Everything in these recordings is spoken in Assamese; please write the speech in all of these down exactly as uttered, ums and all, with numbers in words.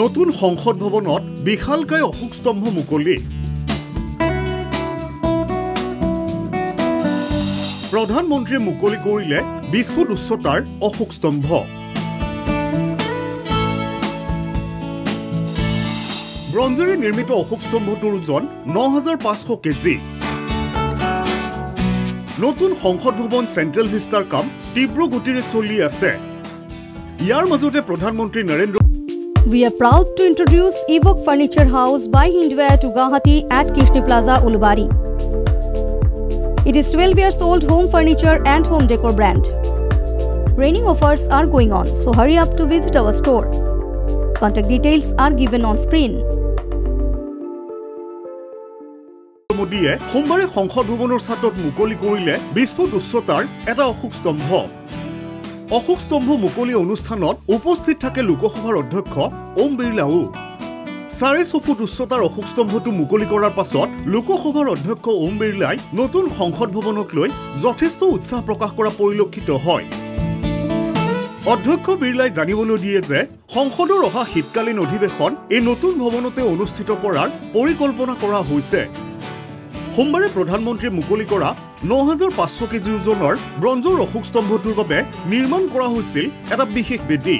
নতুন সংসদ ভবনত বিশালকায় অশোক স্তম্ভ মুকলি। প্ৰধানমন্ত্ৰী মুকলি কৰিলে বিশ ফুট উচ্চতাৰ অশোক স্তম্ভ। ব্ৰঞ্জেৰে নিৰ্মিত অশোক স্তম্ভটোৰ ওজন নয় হাজাৰ পাঁচশ কেজি। নতুন সংসদ ভবন সেন্ট্ৰাল ভিস্টাৰ কাম তীব্ৰ গতিৰে চলি আছে। ইয়াৰ মাজতে প্রধানমন্ত্রী Narendra We are proud to introduce Evoke Furniture House by Hindware to Guwahati at Kishni Plaza Ulubari. It is twelve years old home furniture and home decor brand. Reigning offers are going on, so hurry up to visit our store. Contact details are given on screen. মোদিয়ে সোমবাৰে সংসদ ভৱনৰ ছাদত মুকলি কৰিলে বিশ ফুট উচ্চতাৰ এটা অশোক স্তম্ভ। অশোক স্তম্ভ মুকলি অনুষ্ঠানত উপস্থিত থাকে লোকসভাৰ অধ্যক্ষ ওম বিৰলাও। চাৰে ছয় ফুট উচ্চতাৰ অশোক স্তম্ভটো মুকলি কৰাৰ পাছত লোকসভাৰ অধ্যক্ষ ওম বিৰলাই নতুন সংসদ ভৱনক লৈ যথেষ্ট উৎসাহ প্ৰকাশ কৰা পৰিলক্ষিত হয়। অধ্যক্ষ বিৰলাই জানিবলৈ দিয়ে যে সংসদৰ অহা শীতকালীন অধিৱেশন এই নতুন ভৱনতে অনুষ্ঠিত কৰাৰ পৰিকল্পনা কৰা হৈছে। সোমবাৰে প্ৰধানমন্ত্ৰী মুকলি কৰা নয় হাজাৰ পাঁচশ কেজি ওজনৰ ব্ৰঞ্জৰ অশোক স্তম্ভটোৰ বাবে নিৰ্মাণ কৰা হৈছিল এটা বিশেষ বেদি।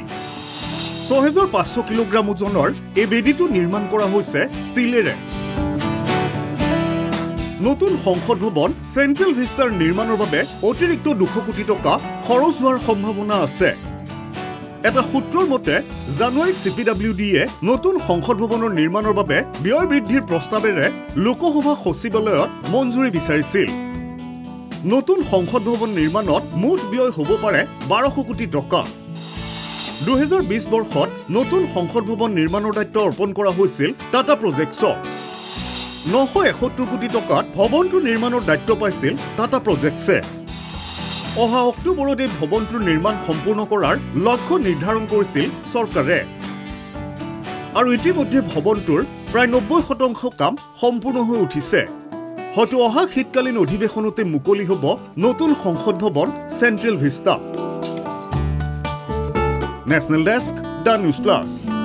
ছয় হাজাৰ পাঁচশ কিলোগ্ৰাম ওজনৰ এই বেদিটো নিৰ্মাণ কৰা হৈছে ষ্টিলেৰে। নতুন সংসদ ভৱন সেন্ট্ৰাল ভিস্টাৰ নিৰ্মাণৰ বাবে অতিৰিক্ত দুশ কোটি টকা খৰচ হোৱাৰ সম্ভাৱনা আছে। এটা সূত্ৰৰ মতে জানুৱাৰীত চি পি ডব্লিউ ডিয়ে নতুন সংসদ ভৱনৰ নিৰ্মাণৰ বাবে ব্যয় বৃদ্ধিৰ প্ৰস্তাৱেৰে লোকসভা সচিবালয়ত মঞ্জুৰি বিচাৰিছিল। নতুন সংসদ ভৱন নিৰ্মাণত মুঠ ব্যয় হ'ব পাৰে বাৰশ কোটি টকা। দুই হাজাৰ বিশ বৰ্ষত নতুন সংসদ ভৱন নিৰ্মাণৰ দায়িত্ব অৰ্পণ কৰা হৈছিল টাটা প্ৰজেক্টছক। নশ এসত্তৰ কোটি টকাত ভৱনটো নিৰ্মাণৰ দায়িত্ব পাইছিল টাটা প্ৰজেক্টছে। অহা অক্টোবৰত এই ভৱনটোৰ নিৰ্মাণ সম্পূৰ্ণ কৰাৰ লক্ষ্য নিৰ্ধাৰণ কৰিছিল চৰকাৰে। আৰু ইতিমধ্যে ভৱনটোৰ প্ৰায় নব্বৈ শতাংশ কাম সম্পূৰ্ণ হৈ উঠিছে। হয়তো অহা শীতকালীন অধিৱেশনতে মুকলি হ'ব নতুন সংসদ ভৱন central vista. National desk, the news plus.